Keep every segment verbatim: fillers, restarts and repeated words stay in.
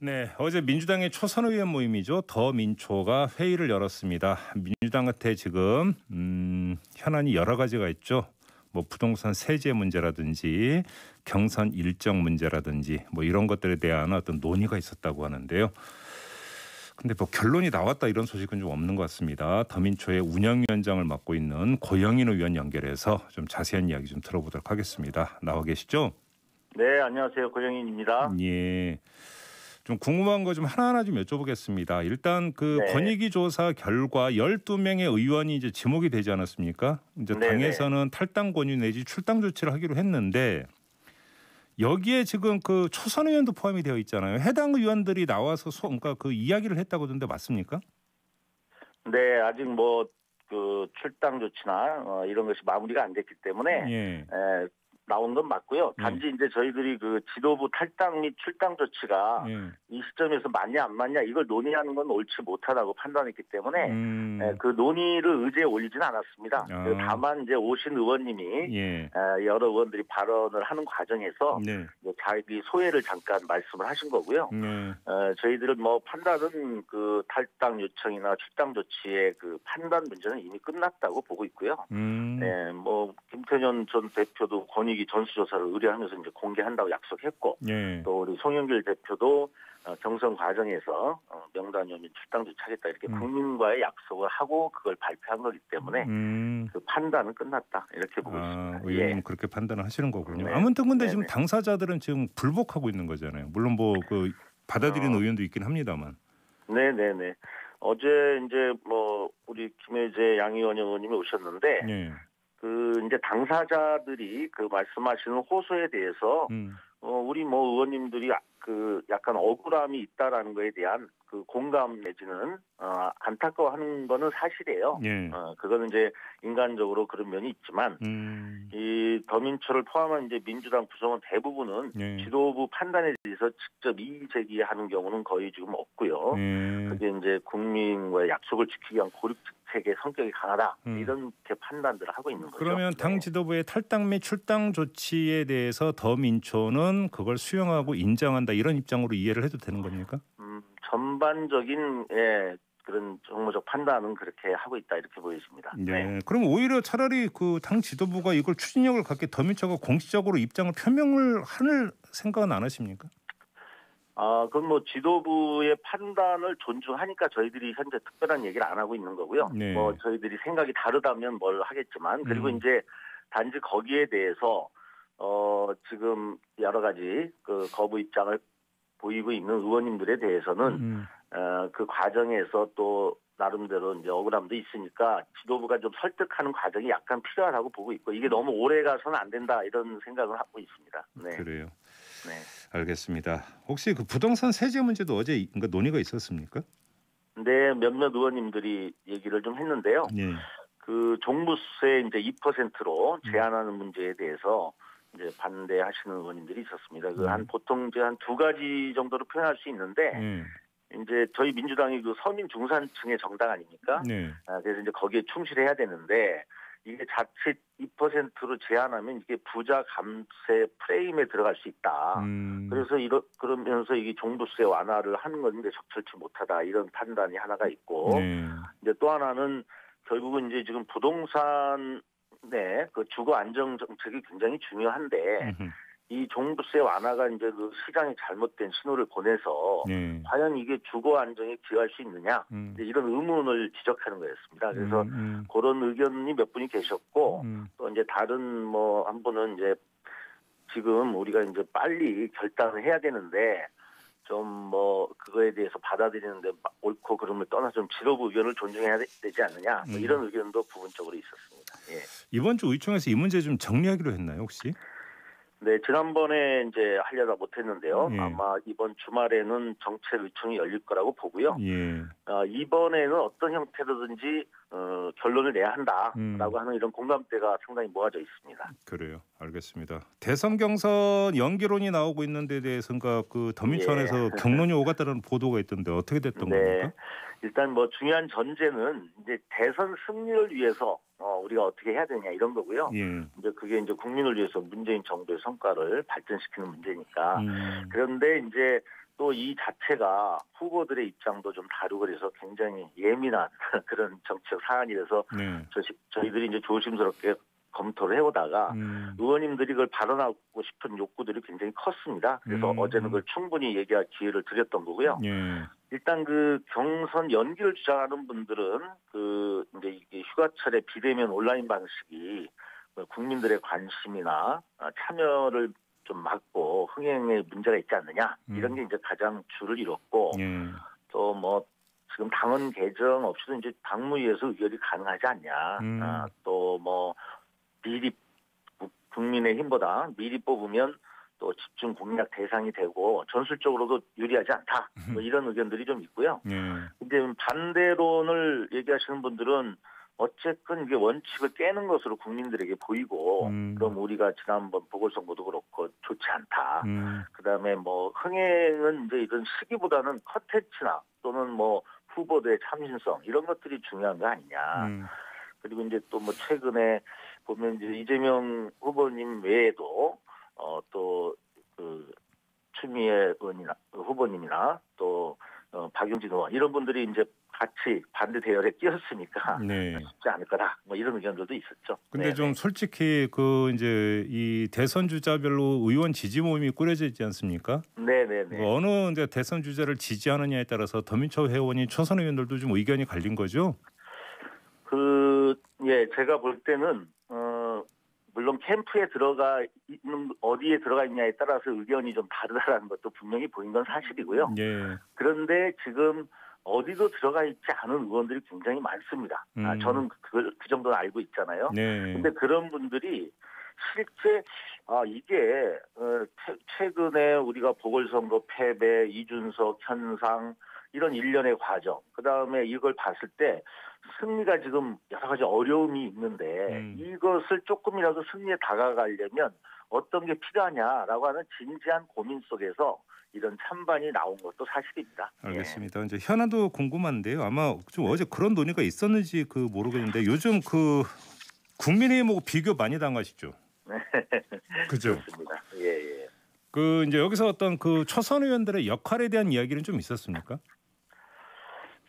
네, 어제 민주당의 초선 의원 모임이죠. 더민초가 회의를 열었습니다. 민주당한테 지금 음, 현안이 여러 가지가 있죠. 뭐 부동산 세제 문제라든지 경선 일정 문제라든지 뭐 이런 것들에 대한 어떤 논의가 있었다고 하는데요. 근데 뭐 결론이 나왔다 이런 소식은 좀 없는 것 같습니다. 더민초의 운영위원장을 맡고 있는 고영인 의원 연결해서 좀 자세한 이야기 좀 들어보도록 하겠습니다. 나와 계시죠? 네, 안녕하세요. 고영인입니다. 예. 좀 궁금한 거 좀 하나하나 좀 여쭤보겠습니다. 일단 그 네. 권익위 조사 결과 열두 명의 의원이 이제 지목이 되지 않았습니까? 이제 네네. 당에서는 탈당 권유 내지 출당 조치를 하기로 했는데 여기에 지금 그 초선 의원도 포함이 되어 있잖아요. 해당 의원들이 나와서 소, 그러니까 그 이야기를 했다고 하던데 맞습니까? 네, 아직 뭐 그 출당 조치나 어, 이런 것이 마무리가 안 됐기 때문에. 예. 에, 나온 건 맞고요. 단지 네. 이제 저희들이 그 지도부 탈당 및 출당 조치가 네. 이 시점에서 맞냐 안 맞냐 이걸 논의하는 건 옳지 못하다고 판단했기 때문에 음. 그 논의를 의제에 올리지는 않았습니다. 아. 다만 이제 오신 의원님이 예. 여러 의원들이 발언을 하는 과정에서 네. 자기 소회를 잠깐 말씀을 하신 거고요. 네. 저희들은 뭐 판단은 그 탈당 요청이나 출당 조치의 그 판단 문제는 이미 끝났다고 보고 있고요. 음. 네, 뭐 김태년 전 대표도 권익 전수조사를 의뢰하면서 이제 공개한다고 약속했고 예. 또 우리 송영길 대표도 경선 과정에서 명단위원이 출당 조치하겠다 이렇게 음. 국민과의 약속을 하고 그걸 발표한 거기 때문에 음. 그 판단은 끝났다 이렇게 보고 아, 있습니다. 의원님 예. 그렇게 판단을 하시는 거군요. 네. 아무튼 근데 네네. 지금 당사자들은 지금 불복하고 있는 거잖아요. 물론 뭐 그 받아들인 어. 의원도 있긴 합니다만. 네네네. 어제 이제 뭐 우리 김혜재 양의원 의원님이 오셨는데. 예. 그 이제 당사자들이 그 말씀하시는 호소에 대해서 음. 어, 우리 뭐 의원님들이 그 약간 억울함이 있다라는 거에 대한 그 공감 내지는 어, 안타까워하는 거는 사실이에요. 예. 어, 그거는 이제 인간적으로 그런 면이 있지만 음. 이 더민초를 포함한 이제 민주당 구성원 대부분은 예. 지도부 판단에 대해서 직접 이의 제기하는 경우는 거의 지금 없고요. 예. 그게 이제 국민과의 약속을 지키기 위한 고립 세계 성격이 강하다 음. 이렇게 판단들을 하고 있는 거죠. 그러면 당 지도부의 탈당 및 출당 조치에 대해서 더민초는 그걸 수용하고 인정한다 이런 입장으로 이해를 해도 되는 겁니까? 음, 전반적인 예, 그런 정무적 판단은 그렇게 하고 있다 이렇게 보여집니다. 네. 네. 그럼 오히려 차라리 그 당 지도부가 이걸 추진력을 갖게 더민초가 공식적으로 입장을 표명을 할 생각은 안 하십니까? 아, 그건 뭐 지도부의 판단을 존중하니까 저희들이 현재 특별한 얘기를 안 하고 있는 거고요. 네. 뭐 저희들이 생각이 다르다면 뭘 하겠지만 그리고 음. 이제 단지 거기에 대해서 어, 지금 여러 가지 그 거부 입장을 보이고 있는 의원님들에 대해서는 음. 어, 그 과정에서 또 나름대로 이제 억울함도 있으니까 지도부가 좀 설득하는 과정이 약간 필요하다고 보고 있고 이게 너무 오래 가서는 안 된다 이런 생각을 하고 있습니다. 네. 그래요. 네. 알겠습니다. 혹시 그 부동산 세제 문제도 어제 그러니까 논의가 있었습니까? 네, 몇몇 의원님들이 얘기를 좀 했는데요. 네. 그 종부세 이제 이 퍼센트로 제한하는 문제에 대해서 이제 반대하시는 의원님들이 있었습니다. 그 한 네. 보통 이제 한 두 가지 정도로 표현할 수 있는데. 네. 이제 저희 민주당이 그 서민 중산층의 정당 아닙니까? 네. 아, 그래서 이제 거기에 충실해야 되는데 이게 자칫 이 퍼센트로 제한하면 이게 부자 감세 프레임에 들어갈 수 있다. 음. 그래서 이러 그러면서 이게 종부세 완화를 하는 건데 적절치 못하다 이런 판단이 하나가 있고 네. 이제 또 하나는 결국은 이제 지금 부동산의 그 주거 안정 정책이 굉장히 중요한데. 음흠. 이 종부세 완화가 이제 그 시장에 잘못된 신호를 보내서 네. 과연 이게 주거 안정에 기여할 수 있느냐 음. 이런 의문을 지적하는 거였습니다. 그래서 음, 음. 그런 의견이 몇 분이 계셨고 음. 또 이제 다른 뭐 한 분은 이제 지금 우리가 이제 빨리 결단을 해야 되는데 좀 뭐 그거에 대해서 받아들이는데 옳고 그름을 떠나 좀 지도부 의견을 존중해야 되지 않느냐 뭐 이런 의견도 부분적으로 있었습니다. 예. 이번 주 의총에서 이 문제 좀 정리하기로 했나요 혹시? 네, 지난번에 이제 하려다 못했는데요. 예. 아마 이번 주말에는 정책 의총이 열릴 거라고 보고요. 예. 어, 이번에는 어떤 형태로든지 어, 결론을 내야 한다라고 음. 하는 이런 공감대가 상당히 모아져 있습니다. 그래요, 알겠습니다. 대선 경선 연기론이 나오고 있는데 대해서 그 더민초에서 예. 경론이 오갔다는 보도가 있던데 어떻게 됐던 네. 겁니까? 일단 뭐 중요한 전제는 이제 대선 승리를 위해서. 어 우리가 어떻게 해야 되냐 이런 거고요. 예. 이제 그게 이제 국민을 위해서 문재인 정부의 성과를 발전시키는 문제니까. 음. 그런데 이제 또 이 자체가 후보들의 입장도 좀 다르고 그래서 굉장히 예민한 그런 정치적 사안이라서 네. 저희들이 이제 조심스럽게 검토를 해오다가 음. 의원님들이 그걸 발언하고 싶은 욕구들이 굉장히 컸습니다. 그래서 음. 어제는 그걸 충분히 얘기할 기회를 드렸던 거고요. 예. 일단 그 경선 연기를 주장하는 분들은 그 이제 휴가철에 비대면 온라인 방식이 국민들의 관심이나 참여를 좀 막고 흥행에 문제가 있지 않느냐 이런 게 이제 가장 주를 이뤘고 예. 또 뭐 지금 당원 개정 없이도 이제 당무위에서 의결이 가능하지 않냐 음. 아, 또 뭐 미리 국민의힘보다 미리 뽑으면 또 집중 공략 대상이 되고 전술적으로도 유리하지 않다 뭐 이런 의견들이 좀 있고요. 근데 예. 반대론을 얘기하시는 분들은 어쨌든 이게 원칙을 깨는 것으로 국민들에게 보이고 음. 그럼 우리가 지난번 보궐선거도 그렇고 좋지 않다. 음. 그다음에 뭐 흥행은 이제 이런 시기보다는 컨텐츠나 또는 뭐 후보들의 참신성 이런 것들이 중요한 거 아니냐. 음. 그리고 이제 또 뭐 최근에 보면 이제 이재명 후보님 외에도 어 또 그 추미애 의원이나 후보님이나 또 어 박용진 의원 이런 분들이 이제 같이 반대 대열에 끼었으니까 네. 쉽지 않을 거다. 뭐 이런 의견들도 있었죠. 근데 네네. 좀 솔직히 그 이제 이 대선 주자별로 의원 지지 모임이 꾸려져 있지 않습니까? 네네네. 어느 이제 대선 주자를 지지하느냐에 따라서 더민초 회원이 초선 의원들도 좀 의견이 갈린 거죠? 그 예 제가 볼 때는 어 물론 캠프에 들어가 있는 어디에 들어가 있냐에 따라서 의견이 좀 다르다라는 것도 분명히 보인 건 사실이고요. 예. 그런데 지금 어디도 들어가 있지 않은 의원들이 굉장히 많습니다. 음. 아, 저는 그걸 그 정도는 알고 있잖아요. 그런데 네. 그런 분들이 실제 아 이게 어, 최, 최근에 우리가 보궐선거 패배, 이준석 현상 이런 일련의 과정, 그다음에 이걸 봤을 때 승리가 지금 여러 가지 어려움이 있는데 음. 이것을 조금이라도 승리에 다가가려면 어떤 게 필요하냐라고 하는 진지한 고민 속에서 이런 찬반이 나온 것도 사실입니다. 알겠습니다. 예. 이제 현안도 궁금한데요. 아마 좀 어제 그런 논의가 있었는지 그 모르겠는데 요즘 그 국민의힘하고 비교 많이 당하시죠? 그죠? 그렇습니다. 예, 예. 그 이제 여기서 어떤 그 초선 의원들의 역할에 대한 이야기는 좀 있었습니까?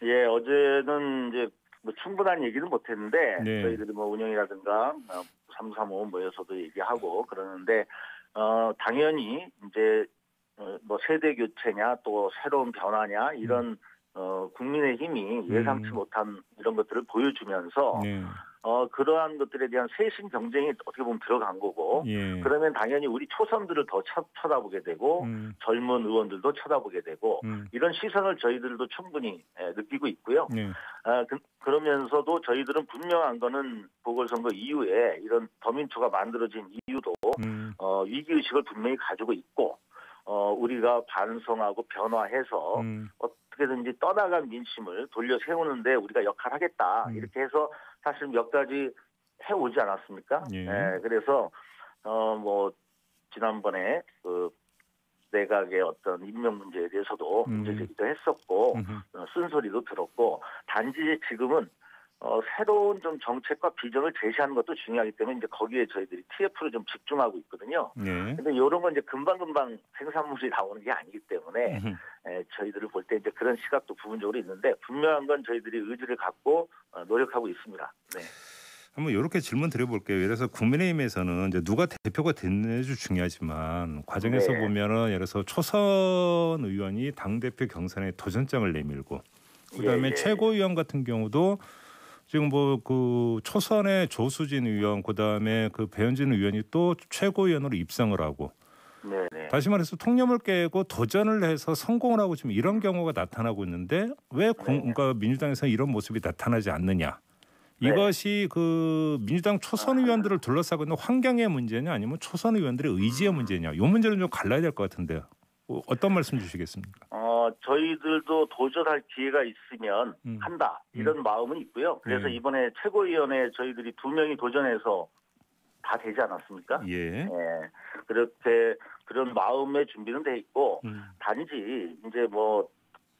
예, 어제는 이제 뭐 충분한 얘기는 못했는데 네. 저희들이 뭐 운영이라든가 삼삼오 모여서도 얘기하고 그러는데 어, 당연히 이제 뭐 세대 교체냐 또 새로운 변화냐 이런 어, 국민의힘이 예상치 못한 이런 것들을 보여주면서 네. 어, 그러한 것들에 대한 세신 경쟁이 어떻게 보면 들어간 거고 예. 그러면 당연히 우리 초선들을 더 쳐, 쳐다보게 되고 음. 젊은 의원들도 쳐다보게 되고 음. 이런 시선을 저희들도 충분히 에, 느끼고 있고요. 예. 아, 그, 그러면서도 저희들은 분명한 거는 보궐선거 이후에 이런 더민초가 만들어진 이유도 음. 어, 위기의식을 분명히 가지고 있고 어, 우리가 반성하고 변화해서 음. 어떻게든지 떠나간 민심을 돌려 세우는데 우리가 역할하겠다. 음. 이렇게 해서 사실 몇 가지 해오지 않았습니까? 예. 네, 그래서, 어, 뭐, 지난번에 그 내각의 어떤 임명 문제에 대해서도 음. 문제 제기도 했었고, 음흠. 쓴소리도 들었고, 단지 지금은 어, 새로운 좀 정책과 비전을 제시하는 것도 중요하기 때문에 이제 거기에 저희들이 티에프를 좀 집중하고 있거든요. 네. 근데 이런 건 이제 금방금방 생산물이 나오는 게 아니기 때문에 에, 저희들을 볼 때 이제 그런 시각도 부분적으로 있는데 분명한 건 저희들이 의지를 갖고 어, 노력하고 있습니다. 네. 한번 이렇게 질문 드려볼게요. 예를 들어서 국민의힘에서는 이제 누가 대표가 됐는지 중요하지만 과정에서 네. 보면은 예를 들어서 초선 의원이 당 대표 경선에 도전장을 내밀고 그다음에 예, 예. 최고위원 같은 경우도 지금 뭐 그 초선의 조수진 의원, 그다음에 그 배현진 의원이 또 최고위원으로 입성을 하고 네네. 다시 말해서 통념을 깨고 도전을 해서 성공을 하고 지금 이런 경우가 나타나고 있는데 왜 공, 그러니까 민주당에서 이런 모습이 나타나지 않느냐. 네. 이것이 그 민주당 초선 의원들을 둘러싸고 있는 환경의 문제냐 아니면 초선 의원들의 의지의 문제냐. 이 문제는 좀 갈라야 될 것 같은데요. 어떤 말씀 주시겠습니까? 어, 저희들도 도전할 기회가 있으면 음. 한다 이런 음. 마음은 있고요. 그래서 네. 이번에 최고위원회 저희들이 두 명이 도전해서 다 되지 않았습니까? 예. 예. 그렇게 그런 마음의 준비는 돼 있고 음. 단지 이제 뭐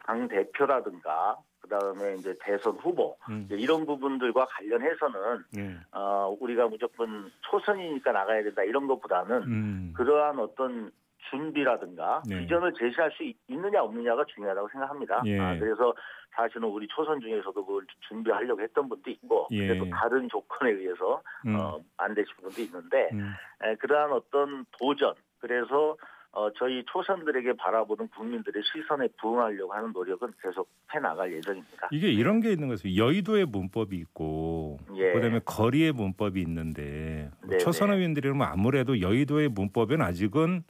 당 대표라든가 그다음에 이제 대선 후보 음. 이제 이런 부분들과 관련해서는 예. 어, 우리가 무조건 초선이니까 나가야 된다 이런 것보다는 음. 그러한 어떤 준비라든가 네. 비전을 제시할 수 있느냐 없느냐가 중요하다고 생각합니다. 예. 아, 그래서 사실은 우리 초선 중에서도 그걸 준비하려고 했던 분도 있고 예. 그래도 다른 조건에 의해서 음. 어, 안 되신 분도 있는데 음. 에, 그러한 어떤 도전 그래서 어, 저희 초선들에게 바라보는 국민들의 시선에 부응하려고 하는 노력은 계속 해나갈 예정입니다. 이게 이런 게 있는 거죠. 여의도의 문법이 있고 예. 그다음에 거리의 문법이 있는데 네네. 초선 의원들이라면 아무래도 여의도의 문법은 아직은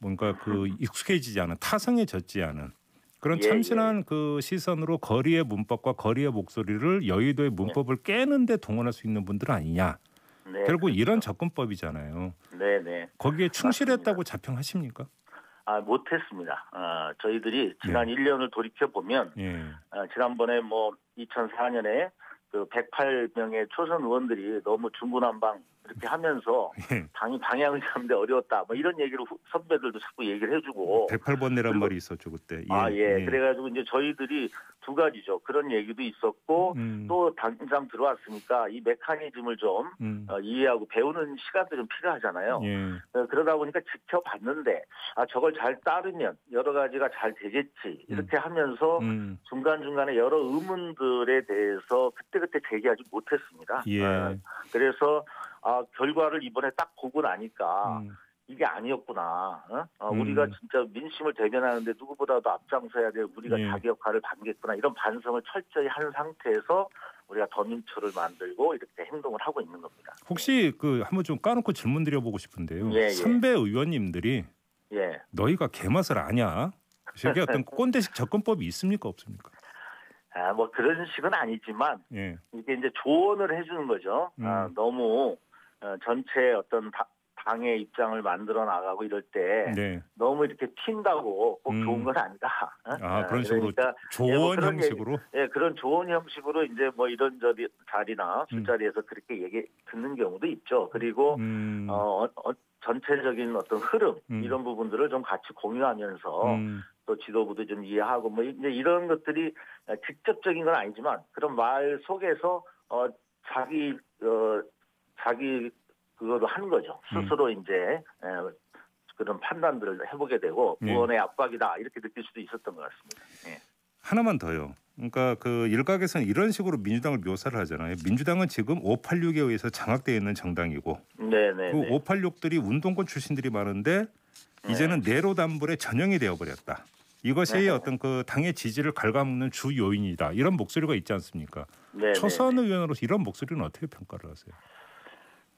뭔가 그 익숙해지지 않은 타성해졌지 않은 그런 예, 참신한 예. 그 시선으로 거리의 문법과 거리의 목소리를 여의도의 문법을 네. 깨는데 동원할 수 있는 분들 아니냐. 네, 결국 그렇죠. 이런 접근법이잖아요. 네네. 네. 거기에 충실했다고 맞습니다. 자평하십니까? 아 못했습니다. 아, 저희들이 지난 네. 일 년을 돌이켜 보면 네. 아, 지난번에 뭐 이천사 년에 그 백팔 명의 초선 의원들이 너무 중구난방 이렇게 하면서 예. 방, 방향을 잡는데 어려웠다. 뭐 이런 얘기를 후, 선배들도 자꾸 얘기를 해주고. 백팔 번내란 그리고, 말이 있었죠 그때. 예. 아 예. 예. 그래가지고 이제 저희들이 두 가지죠. 그런 얘기도 있었고 음. 또 당장 들어왔으니까 이 메커니즘을 좀 음. 어, 이해하고 배우는 시간도 좀 필요하잖아요. 예. 어, 그러다 보니까 지켜봤는데 아 저걸 잘 따르면 여러 가지가 잘 되겠지 이렇게 음. 하면서 음. 중간중간에 여러 의문들에 대해서 그때그때 제기하지 못했습니다. 예. 아, 그래서 아, 결과를 이번에 딱 보고 나니까 음. 이게 아니었구나. 어? 아, 음. 우리가 진짜 민심을 대변하는데 누구보다도 앞장서야 돼. 우리가 예. 자기 역할을 반겠구나. 이런 반성을 철저히 한 상태에서 우리가 더민초를 만들고 이렇게 행동을 하고 있는 겁니다. 혹시 그 한번 좀 까놓고 질문 드려보고 싶은데요. 예, 예. 선배 의원님들이 예. 너희가 개맛을 아냐? 이게 어떤 꼰대식 접근법이 있습니까? 없습니까? 아, 뭐 그런 식은 아니지만 예. 이게 이제 조언을 해주는 거죠. 음. 아, 너무 어, 전체 어떤 다, 당의 입장을 만들어 나가고 이럴 때 네. 너무 이렇게 튄다고 꼭 음. 좋은 건 아니다. 어? 아, 그런 식으로 그러니까, 조언 예, 뭐 그런 형식으로? 예, 그런 조언 형식으로 이제 뭐 이런 저리, 자리나 술자리에서 음. 그렇게 얘기 듣는 경우도 있죠. 그리고 음. 어, 어, 전체적인 어떤 흐름 음. 이런 부분들을 좀 같이 공유하면서 음. 또 지도부도 좀 이해하고 뭐 이제 이런 것들이 직접적인 건 아니지만 그런 말 속에서 어, 자기 어, 자기 그거로 하는 거죠. 스스로 음. 이제 그런 판단들을 해보게 되고 의원의 예. 압박이다 이렇게 느낄 수도 있었던 것 같습니다. 예. 하나만 더요. 그러니까 그 일각에서는 이런 식으로 민주당을 묘사를 하잖아요. 민주당은 지금 오팔육에 의해서 장악되어 있는 정당이고 네네. 그 오팔육들이 운동권 출신들이 많은데 네. 이제는 내로남불의 전형이 되어버렸다. 이것이 네네. 어떤 그 당의 지지를 갉아먹는 주 요인이다. 이런 목소리가 있지 않습니까? 네네. 초선 의원으로서 이런 목소리는 어떻게 평가를 하세요?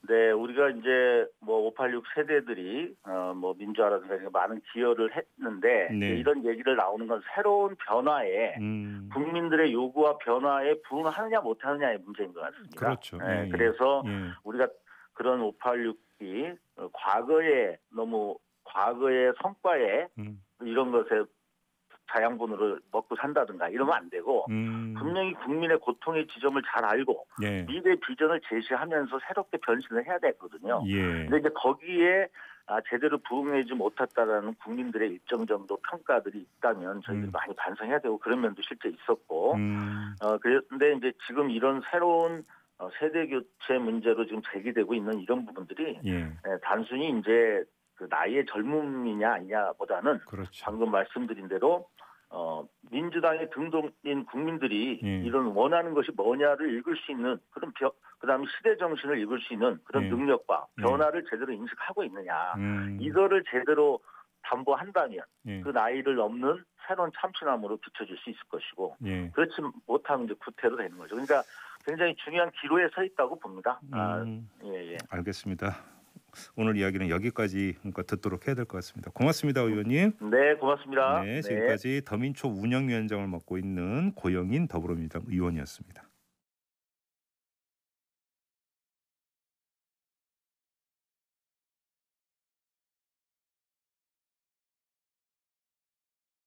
네, 우리가 이제 뭐 오팔육 세대들이 어 뭐 민주화라든가 많은 기여를 했는데 네. 이런 얘기를 나오는 건 새로운 변화에 음. 국민들의 요구와 변화에 부응하느냐 못하느냐의 문제인 것 같습니다. 그렇죠. 네, 예, 그래서 예. 우리가 그런 오팔육이 과거에 너무 과거의 성과에 음. 이런 것에 자양분으로 먹고 산다든가 이러면 안 되고 음. 분명히 국민의 고통의 지점을 잘 알고 예. 미래 비전을 제시하면서 새롭게 변신을 해야 되거든요. 그런데 예. 이제 거기에 아, 제대로 부응하지 못했다라는 국민들의 일정 정도 평가들이 있다면 저희들이 음. 많이 반성해야 되고 그런 면도 실제 있었고 음. 어, 그런데 이제 지금 이런 새로운 어, 세대 교체 문제로 지금 제기되고 있는 이런 부분들이 예. 예, 단순히 이제 그 나이의 젊음이냐 아니냐보다는 그렇죠. 방금 말씀드린 대로 어, 민주당의 등동인 국민들이 예. 이런 원하는 것이 뭐냐를 읽을 수 있는 그런 벼, 그다음에 시대 정신을 읽을 수 있는 그런 예. 능력과 변화를 예. 제대로 인식하고 있느냐 음. 이거를 제대로 담보한다면 예. 그 나이를 넘는 새로운 참신함으로 비춰질 수 있을 것이고 예. 그렇지 못하면 이제 구태로 되는 거죠. 그러니까 굉장히 중요한 기로에 서 있다고 봅니다. 음. 아, 예, 예. 알겠습니다. 오늘 이야기는 여기까지 그러니까 듣도록 해야 될 것 같습니다. 고맙습니다, 의원님. 네, 고맙습니다. 네, 지금까지 네. 더민초 운영위원장을 맡고 있는 고영인 더불어민주당 의원이었습니다.